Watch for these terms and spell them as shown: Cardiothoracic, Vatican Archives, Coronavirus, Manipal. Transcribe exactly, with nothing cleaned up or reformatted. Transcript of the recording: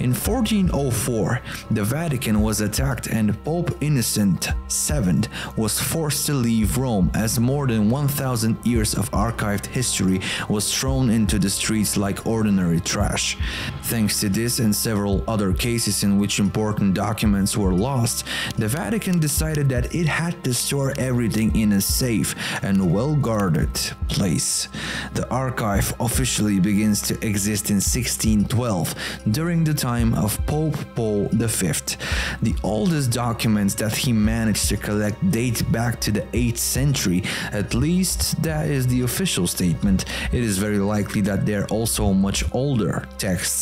In fourteen oh four, the Vatican was attacked and Pope Innocent the seventh was forced to leave Rome as more than one thousand years of archived history was thrown into the streets like ordinary trash. Thanks to this and several other cases in which important documents were lost, the Vatican decided that it had to store everything in a safe and well-guarded place. The archive officially begins to exist in sixteen twelve, during the time of Pope Paul the fifth. The oldest documents that he managed to collect date back to the eighth century, at least that is the official statement. It is very likely that there are also much older texts.